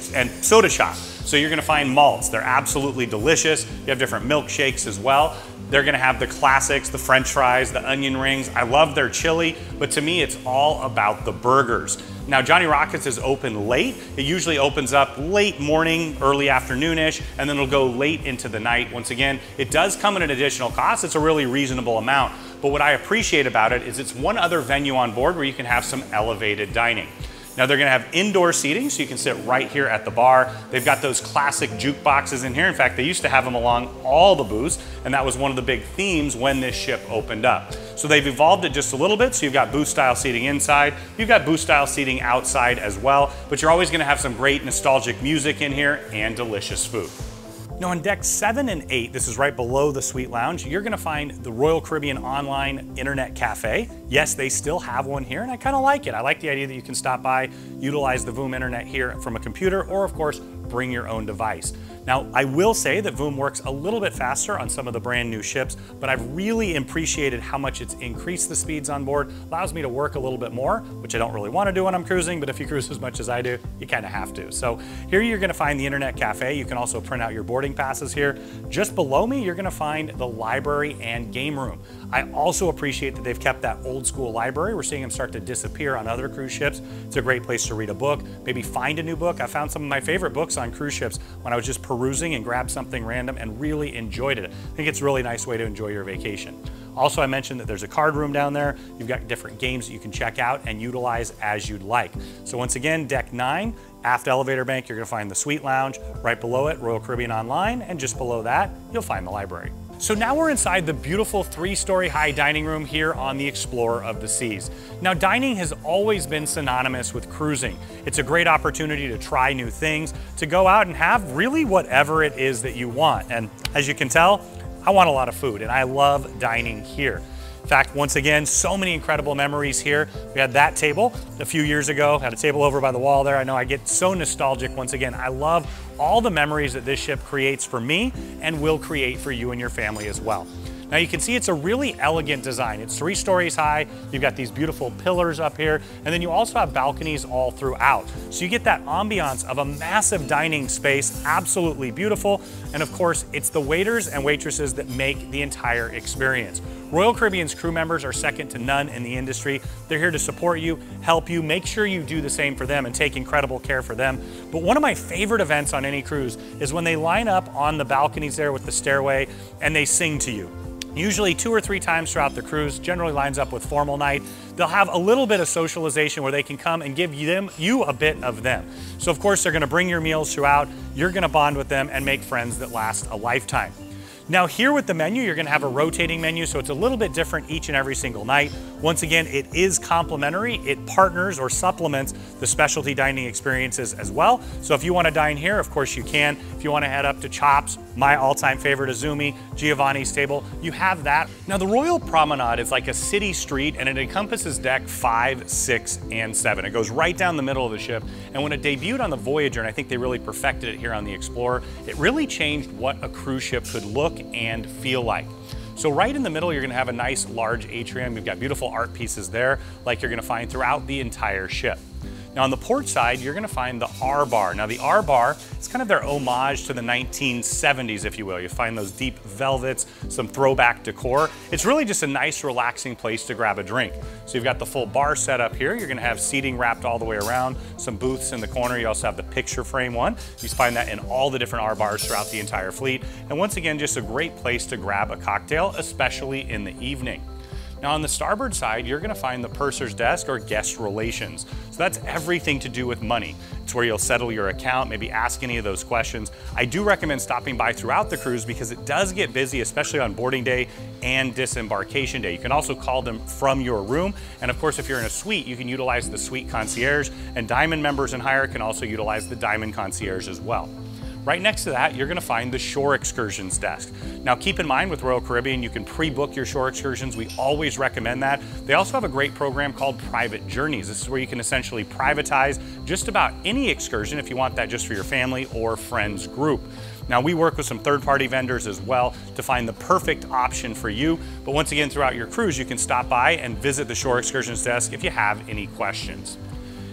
soda shop. So you're gonna find malts. They're absolutely delicious. You have different milkshakes as well. They're gonna have the classics, the French fries, the onion rings. I love their chili, but to me, it's all about the burgers. Now, Johnny Rockets is open late. It usually opens up late morning, early afternoon-ish, and then it'll go late into the night. Once again, it does come at an additional cost. It's a really reasonable amount, but what I appreciate about it is it's one other venue on board where you can have some elevated dining. Now they're gonna have indoor seating, so you can sit right here at the bar. They've got those classic jukeboxes in here. In fact, they used to have them along all the booths, and that was one of the big themes when this ship opened up. So they've evolved it just a little bit, so you've got booth-style seating inside, you've got booth-style seating outside as well, but you're always gonna have some great nostalgic music in here and delicious food. Now on decks 7 and 8, this is right below the suite lounge, you're gonna find the Royal Caribbean Online Internet Cafe. Yes, they still have one here, and I kinda like it. I like the idea that you can stop by, utilize the VOOM internet here from a computer, or of course, bring your own device. Now, I will say that VOOM works a little bit faster on some of the brand new ships, but I've really appreciated how much it's increased the speeds on board, allows me to work a little bit more, which I don't really want to do when I'm cruising, but if you cruise as much as I do, you kind of have to. So here you're going to find the internet cafe. You can also print out your boarding passes here. Just below me, you're going to find the library and game room. I also appreciate that they've kept that old school library. We're seeing them start to disappear on other cruise ships. It's a great place to read a book, maybe find a new book. I found some of my favorite books on cruise ships when I was just perusing and grabbed something random and really enjoyed it. I think it's a really nice way to enjoy your vacation. Also, I mentioned that there's a card room down there. You've got different games that you can check out and utilize as you'd like. So once again, deck 9, aft elevator bank, you're gonna find the suite lounge. Right below it, Royal Caribbean Online, and just below that, you'll find the library. So now we're inside the beautiful 3-story high dining room here on the Explorer of the Seas. Now, dining has always been synonymous with cruising. It's a great opportunity to try new things, to go out and have really whatever it is that you want. And as you can tell, I want a lot of food, and I love dining here. In fact, once again, so many incredible memories here. We had that table a few years ago, had a table over by the wall there. I know I get so nostalgic once again. I love all the memories that this ship creates for me and will create for you and your family as well. Now you can see it's a really elegant design. It's 3 stories high, you've got these beautiful pillars up here, and then you also have balconies all throughout. So you get that ambiance of a massive dining space, absolutely beautiful. And of course, it's the waiters and waitresses that make the entire experience. Royal Caribbean's crew members are second to none in the industry. They're here to support you, help you, make sure you do the same for them and take incredible care for them. But one of my favorite events on any cruise is when they line up on the balconies there with the stairway and they sing to you. Usually 2 or 3 times throughout the cruise, generally lines up with formal night. They'll have a little bit of socialization where they can come and give you a bit of them. So of course, they're gonna bring your meals throughout, you're gonna bond with them and make friends that last a lifetime. Now here with the menu, you're gonna have a rotating menu, so it's a little bit different each and every single night. Once again, it is complimentary. It partners or supplements the specialty dining experiences as well. So if you wanna dine here, of course you can. If you wanna head up to Chops, my all-time favorite, Izumi, Giovanni's Table, you have that. Now the Royal Promenade is like a city street and it encompasses deck 5, 6, and 7. It goes right down the middle of the ship. And when it debuted on the Voyager, and I think they really perfected it here on the Explorer, it really changed what a cruise ship could look and feel like. So right in the middle, you're gonna have a nice large atrium. You've got beautiful art pieces there, like you're gonna find throughout the entire ship. Now on the port side, you're gonna find the R-Bar. Now the R-Bar, it's kind of their homage to the 1970s, if you will. You find those deep velvets, some throwback decor. It's really just a nice, relaxing place to grab a drink. So you've got the full bar set up here. You're gonna have seating wrapped all the way around, some booths in the corner. You also have the picture frame one. You find that in all the different R-Bars throughout the entire fleet. And once again, just a great place to grab a cocktail, especially in the evening. Now on the starboard side, you're gonna find the purser's desk or guest relations. So that's everything to do with money. It's where you'll settle your account, maybe ask any of those questions. I do recommend stopping by throughout the cruise because it does get busy, especially on boarding day and disembarkation day. You can also call them from your room. And of course, if you're in a suite, you can utilize the suite concierge, and Diamond members and higher can also utilize the Diamond Concierge as well. Right next to that, you're gonna find the Shore Excursions desk. Now keep in mind with Royal Caribbean, you can pre-book your Shore Excursions. We always recommend that. They also have a great program called Private Journeys. This is where you can essentially privatize just about any excursion if you want that just for your family or friends group. Now we work with some third-party vendors as well to find the perfect option for you. But once again, throughout your cruise, you can stop by and visit the Shore Excursions desk if you have any questions.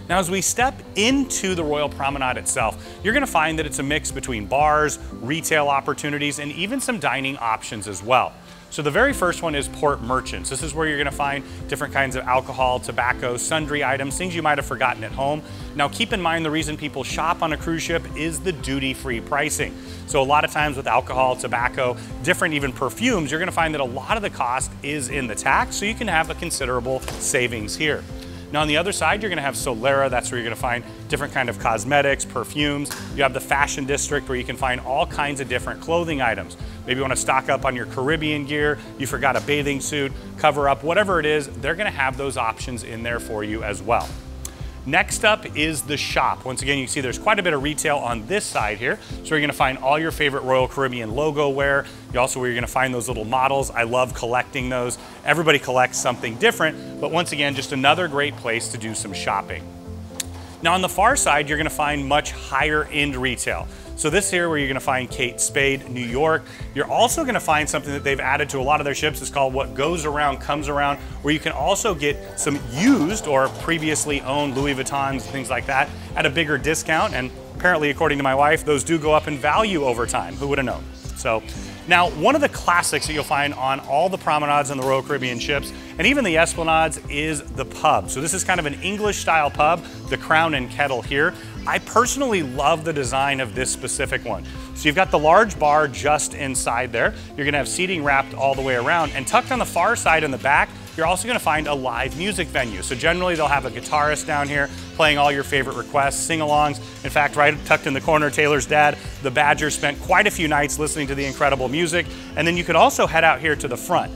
Now, as we step into the Royal Promenade itself, you're gonna find that it's a mix between bars, retail opportunities, and even some dining options as well. So the very first one is Port Merchants. This is where you're gonna find different kinds of alcohol, tobacco, sundry items, things you might have forgotten at home. Now keep in mind the reason people shop on a cruise ship is the duty-free pricing. So a lot of times with alcohol, tobacco, different even perfumes, you're gonna find that a lot of the cost is in the tax, so you can have a considerable savings here. Now on the other side, you're gonna have Solera. That's where you're gonna find different kind of cosmetics, perfumes. You have the fashion district where you can find all kinds of different clothing items. Maybe you wanna stock up on your Caribbean gear, you forgot a bathing suit, cover up, whatever it is, they're gonna have those options in there for you as well. Next up is the shop. Once again, you can see there's quite a bit of retail on this side here. So you're gonna find all your favorite Royal Caribbean logo wear. You also where you're gonna find those little models. I love collecting those. Everybody collects something different, but once again, just another great place to do some shopping. Now on the far side, you're gonna find much higher end retail. So this here where you're gonna find Kate Spade, New York. You're also gonna find something that they've added to a lot of their ships. It's called What Goes Around Comes Around, where you can also get some used or previously owned Louis Vuittons, things like that, at a bigger discount. And apparently, according to my wife, those do go up in value over time. Who would have known? So now, one of the classics that you'll find on all the promenades on the Royal Caribbean ships, and even the Esplanades, is the pub. So this is kind of an English-style pub, the Crown and Kettle here. I personally love the design of this specific one. So you've got the large bar just inside there. You're gonna have seating wrapped all the way around, and tucked on the far side in the back, you're also gonna find a live music venue. So generally they'll have a guitarist down here playing all your favorite requests, sing-alongs. In fact, right tucked in the corner, Taylor's dad, the Badger, spent quite a few nights listening to the incredible music. And then you could also head out here to the front.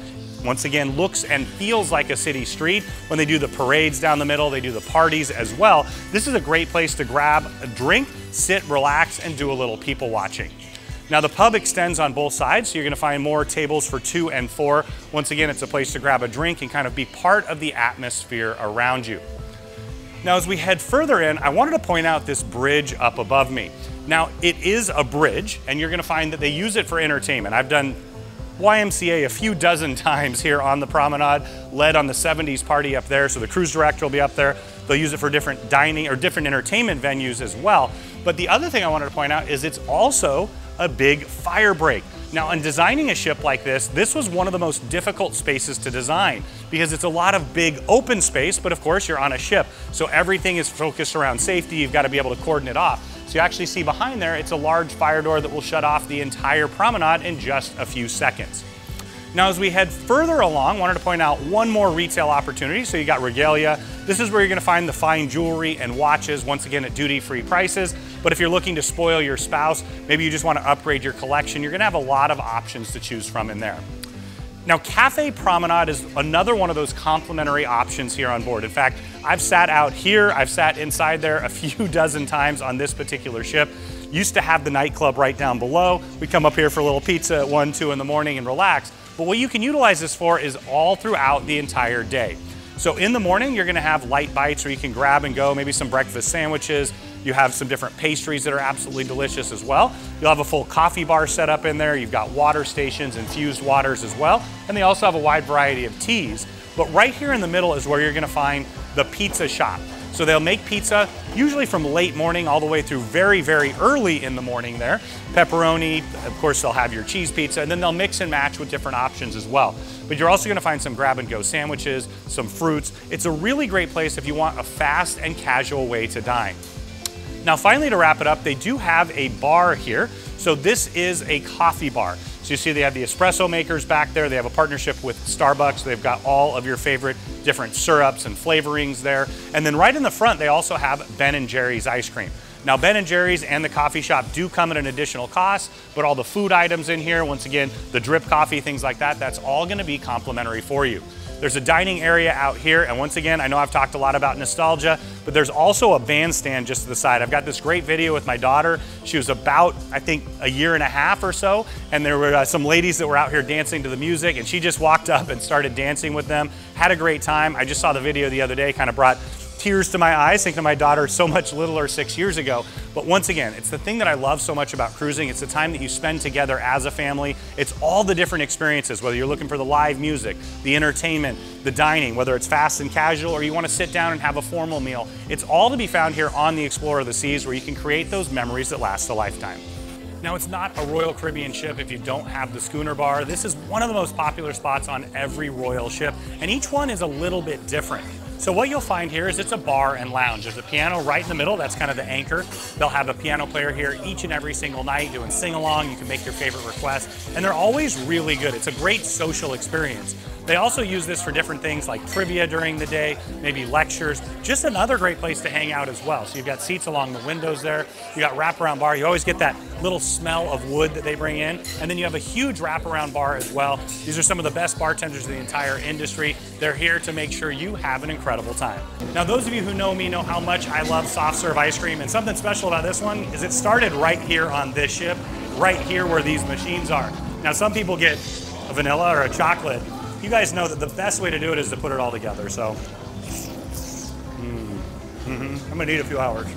Once again, looks and feels like a city street. When they do the parades down the middle, they do the parties as well. This is a great place to grab a drink, sit, relax, and do a little people watching. Now the pub extends on both sides, so you're gonna find more tables for 2 and 4. Once again, it's a place to grab a drink and kind of be part of the atmosphere around you. Now, as we head further in, I wanted to point out this bridge up above me. Now, it is a bridge, and you're gonna find that they use it for entertainment. I've done YMCA a few dozen times here on the promenade, led on the 70s party up there, so the cruise director will be up there. They'll use it for different dining or different entertainment venues as well. But the other thing I wanted to point out is it's also a big fire break. Now, in designing a ship like this, this was one of the most difficult spaces to design because it's a lot of big open space, but of course you're on a ship, so everything is focused around safety. You've got to be able to cordon it off. So you actually see behind there, it's a large fire door that will shut off the entire promenade in just a few seconds. Now, as we head further along, I wanted to point out one more retail opportunity. So you got regalia. This is where you're gonna find the fine jewelry and watches, once again at duty-free prices. But if you're looking to spoil your spouse, maybe you just wanna upgrade your collection, you're gonna have a lot of options to choose from in there. Now, Cafe Promenade is another one of those complimentary options here on board. In fact, I've sat out here, I've sat inside there a few dozen times on this particular ship. Used to have the nightclub right down below. We come up here for a little pizza at 1, 2 in the morning and relax. But what you can utilize this for is all throughout the entire day. So in the morning, you're gonna have light bites where you can grab and go, maybe some breakfast sandwiches. You have some different pastries that are absolutely delicious as well. You'll have a full coffee bar set up in there. You've got water stations, infused waters as well. And they also have a wide variety of teas. But right here in the middle is where you're gonna find the pizza shop. So they'll make pizza, usually from late morning all the way through very, very early in the morning there. Pepperoni, of course they'll have your cheese pizza, and then they'll mix and match with different options as well. But you're also gonna find some grab and go sandwiches, some fruits. It's a really great place if you want a fast and casual way to dine. Now, finally, to wrap it up, they do have a bar here. So this is a coffee bar. So you see they have the espresso makers back there. They have a partnership with Starbucks. They've got all of your favorite different syrups and flavorings there. And then right in the front, they also have Ben and Jerry's ice cream. Now, Ben and Jerry's and the coffee shop do come at an additional cost, but all the food items in here, once again, the drip coffee, things like that, that's all gonna be complimentary for you. There's a dining area out here, and once again, I know I've talked a lot about nostalgia, but there's also a bandstand just to the side. I've got this great video with my daughter. She was about, I think, a year and a half or so, and there were some ladies that were out here dancing to the music, and she just walked up and started dancing with them, had a great time. I just saw the video the other day, kind of brought tears to my eyes, thinking of my daughter so much littler 6 years ago. But once again, it's the thing that I love so much about cruising. It's the time that you spend together as a family. It's all the different experiences, whether you're looking for the live music, the entertainment, the dining, whether it's fast and casual, or you want to sit down and have a formal meal. It's all to be found here on the Explorer of the Seas, where you can create those memories that last a lifetime. Now, it's not a Royal Caribbean ship if you don't have the schooner bar. This is one of the most popular spots on every Royal ship, and each one is a little bit different. So what you'll find here is it's a bar and lounge. There's a piano right in the middle, that's kind of the anchor. They'll have a piano player here each and every single night doing sing-along. You can make your favorite requests, and they're always really good. It's a great social experience. They also use this for different things like trivia during the day, maybe lectures, just another great place to hang out as well. So you've got seats along the windows there, you got wraparound bar, you always get that little smell of wood that they bring in, and then you have a huge wraparound bar as well. These are some of the best bartenders in the entire industry. They're here to make sure you have an incredible time. Now, those of you who know me know how much I love soft serve ice cream, and something special about this one is it started right here on this ship, right here where these machines are. Now, some people get a vanilla or a chocolate. You guys know that the best way to do it is to put it all together, so. I'm gonna need a few hours.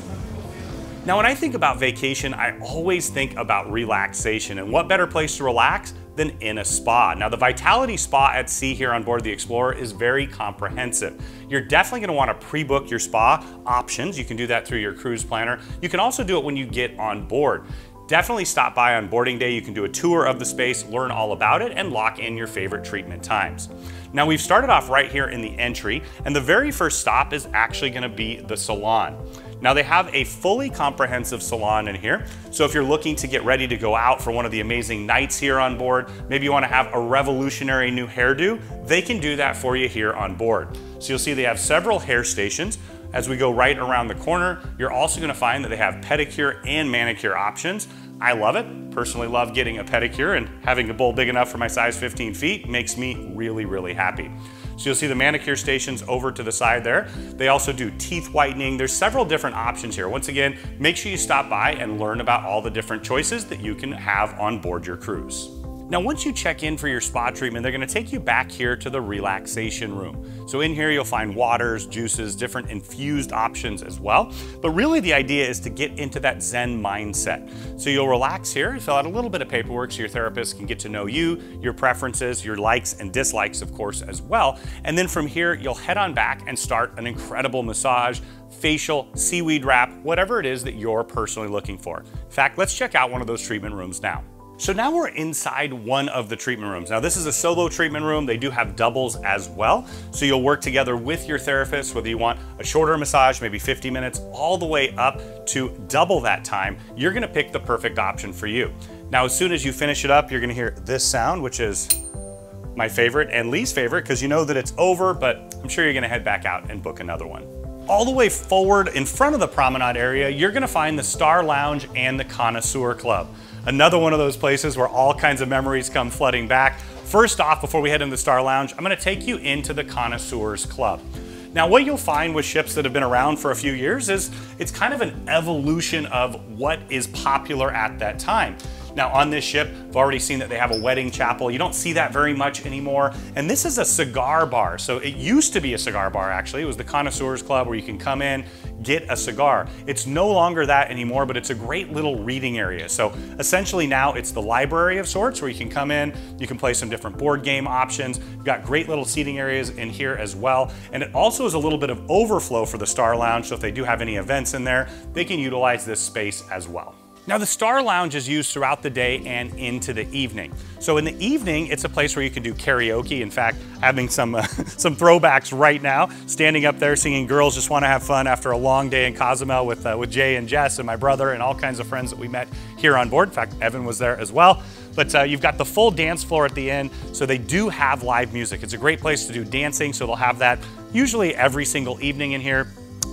Now, when I think about vacation, I always think about relaxation, and what better place to relax than in a spa. Now, the Vitality Spa at Sea here on board the Explorer is very comprehensive. You're definitely gonna wanna pre-book your spa options. You can do that through your cruise planner. You can also do it when you get on board. Definitely stop by on boarding day. You can do a tour of the space, learn all about it, and lock in your favorite treatment times. Now, we've started off right here in the entry, and the very first stop is actually gonna be the salon. Now, they have a fully comprehensive salon in here. So if you're looking to get ready to go out for one of the amazing nights here on board, maybe you wanna have a revolutionary new hairdo, they can do that for you here on board. So you'll see they have several hair stations. As we go right around the corner, you're also gonna find that they have pedicure and manicure options. I love it. Personally love getting a pedicure, and having a bowl big enough for my size 15 feet makes me really, really happy. So you'll see the manicure stations over to the side there. They also do teeth whitening. There's several different options here. Once again, make sure you stop by and learn about all the different choices that you can have on board your cruise. Now, once you check in for your spa treatment, they're gonna take you back here to the relaxation room. So in here, you'll find waters, juices, different infused options as well. But really the idea is to get into that Zen mindset. So you'll relax here, fill out a little bit of paperwork so your therapist can get to know you, your preferences, your likes and dislikes, of course, as well. And then from here, you'll head on back and start an incredible massage, facial, seaweed wrap, whatever it is that you're personally looking for. In fact, let's check out one of those treatment rooms now. So now we're inside one of the treatment rooms. Now this is a solo treatment room. They do have doubles as well. So you'll work together with your therapist, whether you want a shorter massage, maybe 50 minutes, all the way up to double that time. You're gonna pick the perfect option for you. Now, as soon as you finish it up, you're gonna hear this sound, which is my favorite and Lee's favorite, because you know that it's over, but I'm sure you're gonna head back out and book another one. All the way forward in front of the promenade area, you're gonna find the Star Lounge and the Connoisseur Club. Another one of those places where all kinds of memories come flooding back. First off, before we head into the Star Lounge, I'm gonna take you into the Connoisseurs Club. Now, what you'll find with ships that have been around for a few years is it's kind of an evolution of what is popular at that time. Now, on this ship, I've already seen that they have a wedding chapel. You don't see that very much anymore. And this is a cigar bar. So it used to be a cigar bar, actually. It was the Connoisseurs Club where you can come in, get a cigar. It's no longer that anymore, but it's a great little reading area. So essentially now it's the library of sorts where you can come in, you can play some different board game options. You've got great little seating areas in here as well. And it also is a little bit of overflow for the Star Lounge. So if they do have any events in there, they can utilize this space as well. Now, the Star Lounge is used throughout the day and into the evening. So in the evening, it's a place where you can do karaoke. In fact, having some throwbacks right now, standing up there singing Girls Just Want to Have Fun after a long day in Cozumel with Jay and Jess and my brother and all kinds of friends that we met here on board. In fact, Evan was there as well. But you've got the full dance floor at the end, so they do have live music. It's a great place to do dancing, so they'll have that usually every single evening in here.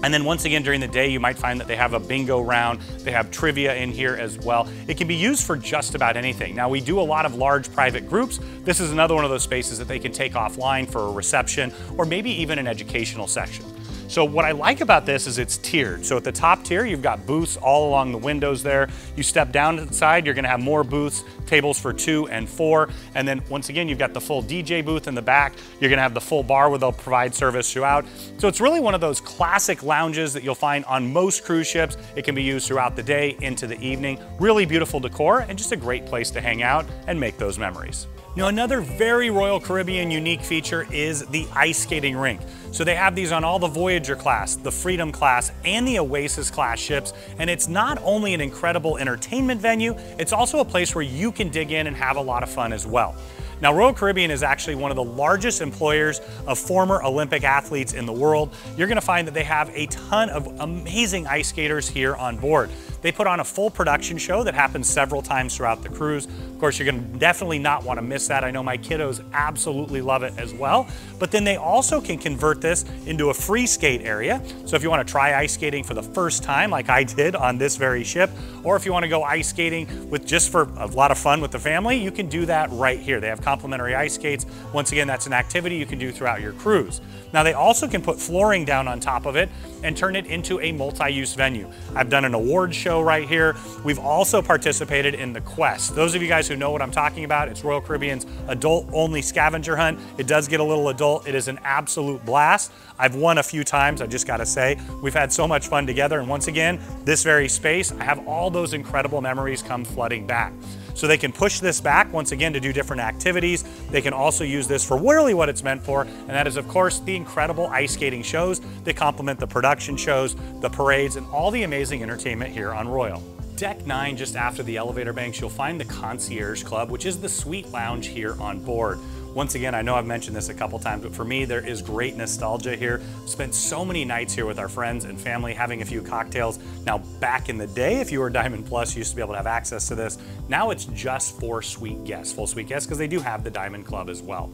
And then once again, during the day, you might find that they have a bingo round. They have trivia in here as well. It can be used for just about anything. Now, we do a lot of large private groups. This is another one of those spaces that they can take offline for a reception or maybe even an educational section. So what I like about this is it's tiered. So at the top tier, you've got booths all along the windows there. You step down to the side, you're gonna have more booths, tables for 2 and 4. And then once again, you've got the full DJ booth in the back. You're gonna have the full bar where they'll provide service throughout. So it's really one of those classic lounges that you'll find on most cruise ships. It can be used throughout the day into the evening. Really beautiful decor and just a great place to hang out and make those memories. Now, another very Royal Caribbean unique feature is the ice skating rink. So they have these on all the Voyager class, the Freedom class, and the Oasis class ships. And it's not only an incredible entertainment venue, it's also a place where you can dig in and have a lot of fun as well. Now, Royal Caribbean is actually one of the largest employers of former Olympic athletes in the world. You're gonna find that they have a ton of amazing ice skaters here on board. They put on a full production show that happens several times throughout the cruise. Of course, you're gonna definitely not wanna miss that. I know my kiddos absolutely love it as well. But then they also can convert this into a free skate area. So if you wanna try ice skating for the first time, like I did on this very ship, or if you wanna go ice skating with just for a lot of fun with the family, you can do that right here. They have complimentary ice skates. Once again, that's an activity you can do throughout your cruise. Now, they also can put flooring down on top of it and turn it into a multi-use venue. I've done an award show right here. We've also participated in the Quest. Those of you guys who know what I'm talking about, it's Royal Caribbean's adult-only scavenger hunt. It does get a little adult. It is an absolute blast. I've won a few times, I just gotta say. We've had so much fun together, and once again, this very space, I have all those incredible memories come flooding back. So they can push this back, once again, to do different activities. They can also use this for really what it's meant for, and that is, of course, the incredible ice skating shows that complement the production shows, the parades, and all the amazing entertainment here on Royal. Deck 9, just after the elevator banks, you'll find the Concierge Club, which is the suite lounge here on board. Once again, I know I've mentioned this a couple times, but for me, there is great nostalgia here. Spent so many nights here with our friends and family, having a few cocktails. Now, back in the day, if you were Diamond Plus, you used to be able to have access to this. Now it's just for suite guests, full suite guests, because they do have the Diamond Club as well.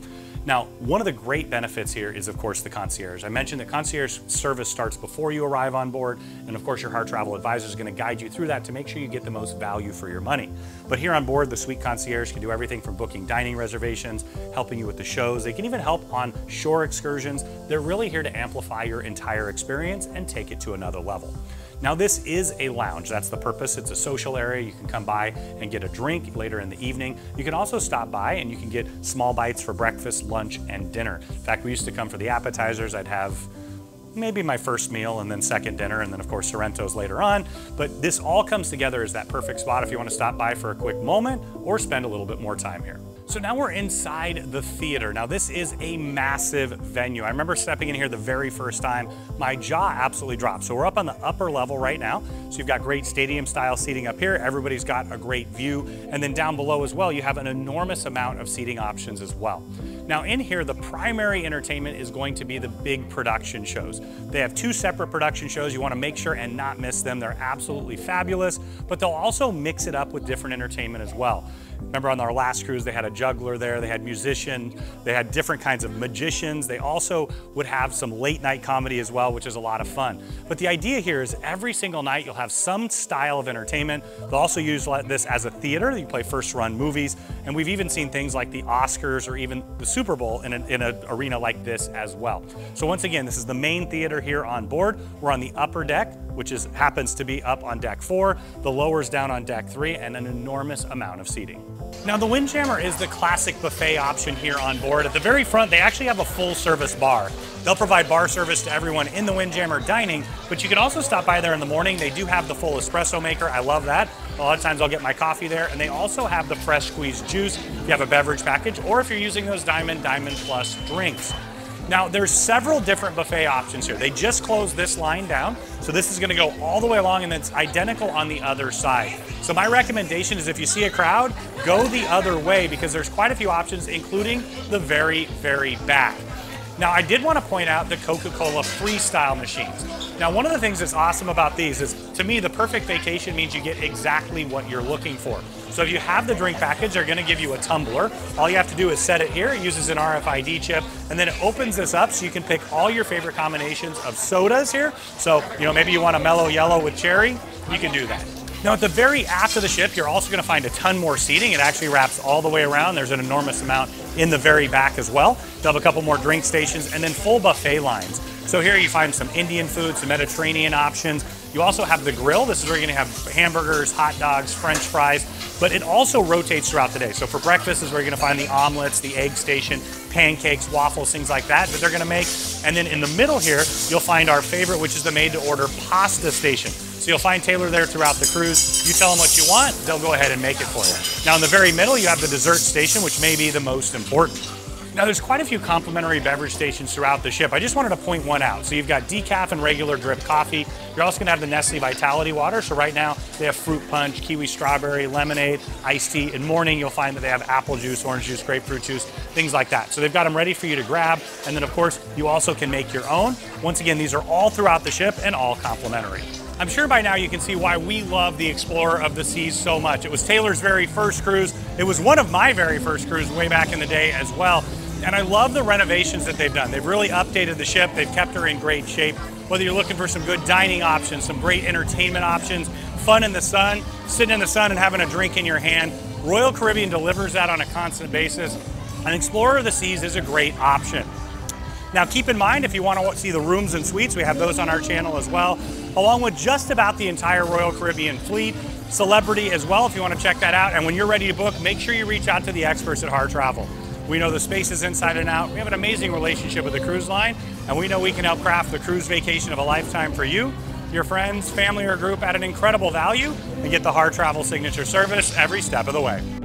Now, one of the great benefits here is, of course, the concierge. I mentioned the concierge service starts before you arrive on board, and of course, your Harr Travel advisor is gonna guide you through that to make sure you get the most value for your money. But here on board, the suite concierge can do everything from booking dining reservations, helping you with the shows. They can even help on shore excursions. They're really here to amplify your entire experience and take it to another level. Now this is a lounge, that's the purpose. It's a social area, you can come by and get a drink later in the evening. You can also stop by and you can get small bites for breakfast, lunch, and dinner. In fact, we used to come for the appetizers. I'd have maybe my first meal and then second dinner, and then of course Sorrento's later on. But this all comes together as that perfect spot if you want to stop by for a quick moment or spend a little bit more time here. So now we're inside the theater. Now this is a massive venue. I remember stepping in here the very first time, my jaw absolutely dropped. So we're up on the upper level right now. So you've got great stadium style seating up here. Everybody's got a great view. And then down below as well, you have an enormous amount of seating options as well. Now in here, the primary entertainment is going to be the big production shows. They have two separate production shows. You want to make sure and not miss them. They're absolutely fabulous, but they'll also mix it up with different entertainment as well. Remember on our last cruise, they had a juggler there, they had musicians, they had different kinds of magicians. They also would have some late night comedy as well, which is a lot of fun. But the idea here is every single night you'll have some style of entertainment. They'll also use this as a theater. You play first run movies. And we've even seen things like the Oscars or even the Super Bowl in an arena like this as well. So once again, this is the main theater here on board. We're on the upper deck, which happens to be up on deck 4, the lower's down on deck 3, and an enormous amount of seating. Now the Windjammer is the classic buffet option here on board. At the very front, they actually have a full service bar. They'll provide bar service to everyone in the Windjammer dining, but you can also stop by there in the morning. They do have the full espresso maker. I love that. A lot of times I'll get my coffee there, and they also have the fresh squeezed juice if you have a beverage package, or if you're using those Diamond Plus drinks. Now there's several different buffet options here. They just closed this line down, so this is gonna go all the way along, and it's identical on the other side. So my recommendation is if you see a crowd, go the other way, because there's quite a few options, including the very, very back. Now I did wanna point out the Coca-Cola Freestyle machines. Now one of the things that's awesome about these is, to me, the perfect vacation means you get exactly what you're looking for. So if you have the drink package, they're gonna give you a tumbler. All you have to do is set it here. It uses an RFID chip, and then it opens this up so you can pick all your favorite combinations of sodas here. So, you know, maybe you want a mellow yellow with cherry, you can do that. Now at the very aft of the ship, you're also gonna find a ton more seating. It actually wraps all the way around. There's an enormous amount in the very back as well. They'll have a couple more drink stations and then full buffet lines. So here you find some Indian food, some Mediterranean options. You also have the grill. This is where you're gonna have hamburgers, hot dogs, french fries, but it also rotates throughout the day. So for breakfast is where you're gonna find the omelets, the egg station, pancakes, waffles, things like that they're gonna make. And then in the middle here, you'll find our favorite, which is the made-to-order pasta station. So you'll find Taylor there throughout the cruise. You tell them what you want, they'll go ahead and make it for you. Now in the very middle, you have the dessert station, which may be the most important. Now there's quite a few complimentary beverage stations throughout the ship. I just wanted to point one out. So you've got decaf and regular drip coffee. You're also gonna have the Nestle Vitality Water. So right now they have fruit punch, kiwi strawberry, lemonade, iced tea. In morning you'll find that they have apple juice, orange juice, grapefruit juice, things like that. So they've got them ready for you to grab. And then of course, you also can make your own. Once again, these are all throughout the ship and all complimentary. I'm sure by now you can see why we love the Explorer of the Seas so much. It was Taylor's very first cruise. It was one of my very first cruises way back in the day as well. And I love the renovations that they've done. They've really updated the ship. They've kept her in great shape. Whether you're looking for some good dining options, some great entertainment options, fun in the sun, sitting in the sun and having a drink in your hand, Royal Caribbean delivers that on a constant basis. An Explorer of the Seas is a great option. Now keep in mind, if you want to see the rooms and suites, we have those on our channel as well, along with just about the entire Royal Caribbean fleet, Celebrity as well, if you want to check that out. And when you're ready to book, make sure you reach out to the experts at Harr Travel. We know the spaces inside and out. We have an amazing relationship with the cruise line, and we know we can help craft the cruise vacation of a lifetime for you, your friends, family, or group at an incredible value, and get the Harr Travel signature service every step of the way.